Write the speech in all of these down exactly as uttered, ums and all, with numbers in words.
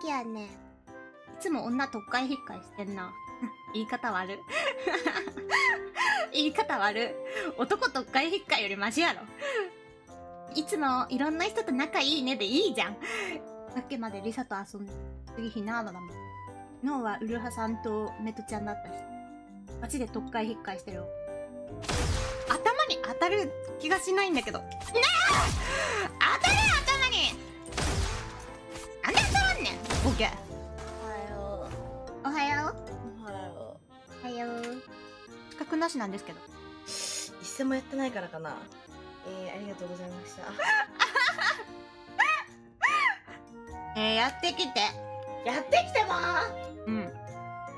きやねん。いつも女とっかえひっかえしてんな。言い方悪。言い方悪。男とっかえひっかえよりマシやろ。いつもいろんな人と仲いいねでいいじゃん。さっきまでリサと遊んで、次ひなあだもん。脳はウルハさんとメトちゃんだったし。マジでとっかえひっかえしてるよ。頭に当たる気がしないんだけど。なあ！当たる頭に！なんで当たらんねん！ボケ。おはよう。おはよう。おはよう。資格なしなんですけど。一戦もやってないからかな。えー、ありがとうございました。えー、やってきて。やってきてもー。うん。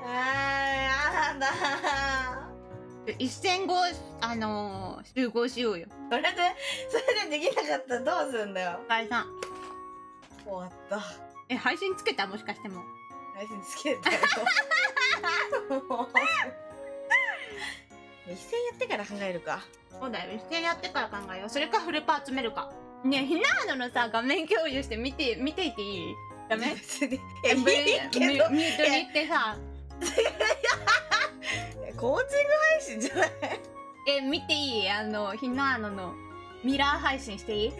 あー、なんだー。一戦後、あのー、集合しようよ。それで、それでできなかったらどうすんだよ。解散。終わった。え、配信つけたもしかしても。配信つけたよ。一戦やってから考えるか。そうだよ、一戦やってから考えよう。それかフルパー集めるか。ねえ、ひなあののさ、画面共有して見て、見ていていい？ダメ？別に。え、無理だよ。ミュートに行ってさ。コーチング配信じゃない？え、見ていい？あの、ひなあののミラー配信していい？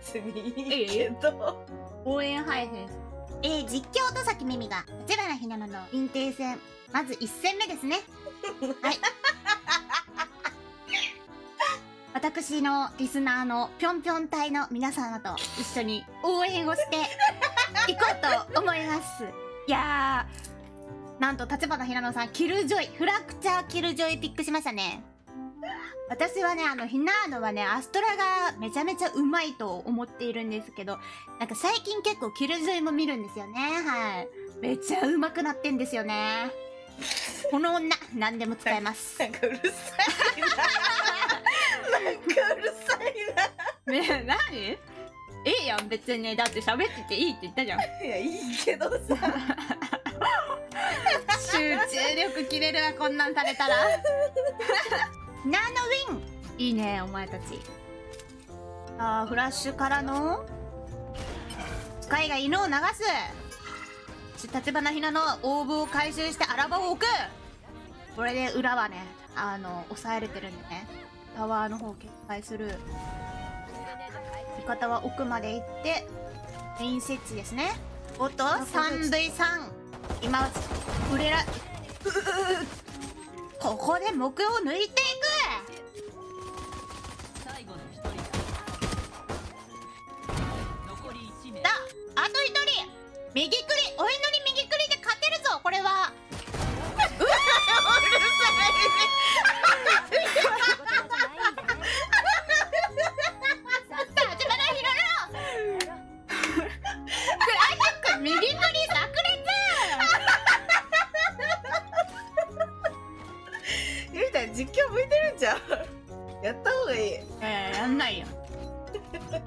別にいいけど。応援配信。えー、実況とさきみみが、立花ひなのの認定戦。まず一戦目ですね。はい。私のリスナーのぴょんぴょん隊の皆様と一緒に応援をしていこうと思います。いやー。なんと立花ひなのさん、キルジョイ、フラクチャーキルジョイピックしましたね。私はね、あの、ひなーのはね、アストラがめちゃめちゃうまいと思っているんですけど、なんか最近結構キルジョイも見るんですよね。はい。めちゃうまくなってんですよね。この女、何でも使えます。なんかうるさいな。なんかうるさいな。ねえ、なに？いいやん、別にね。だって喋ってていいって言ったじゃん。いや、いいけどさ。集中力切れるわ、こんなんされたら。ナノウィン、いいねお前たち。あー、フラッシュからの使いが犬を流す。立花ひなのオーブを回収してアラバを置く。これで裏はね、あの抑えれてるんでね、タワーの方決壊する。味方は奥まで行ってメイン設置ですね。おっと スリーブイスリー、今は売れら、うううう、ここで目標を抜いていく。最後の一人だ。残り一名。だ、あと一人。右クリ、お祈り右クリで勝てるぞ、これは。うわー、うるさい。実況向いてるんじゃん。やった方がいい。えー、やんないやん。これな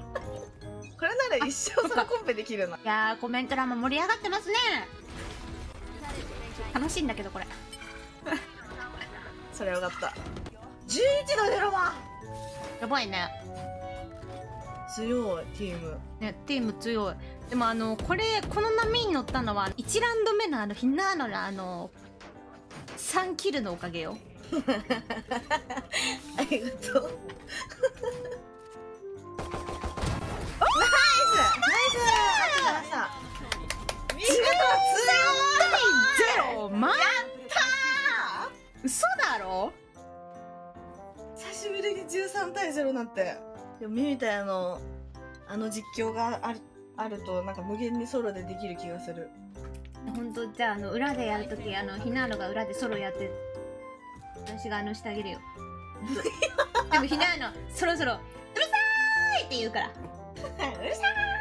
ら一生そのコンペできるな。いやー、コメント欄も盛り上がってますね。楽しいんだけどこれ。それよかった。じゅういちど出ろわ。やばいね。強いチームね、チーム強い。でもあのこれ、この波に乗ったのはいちラウンドめのあのひなのあのさんキルのおかげよ。ありがとう。嘘だろ？久しぶりにじゅうさんたいゼロなんて。でもミミタイのあの実況がある、あるとなんか無限にソロでできる気がする。本当？じゃあ、あの裏でやるとき、あのひなのが裏でソロやって。私があのしてあげるよ。でもひなのそろそろ「うるさーい!」って言うから。うるさーい。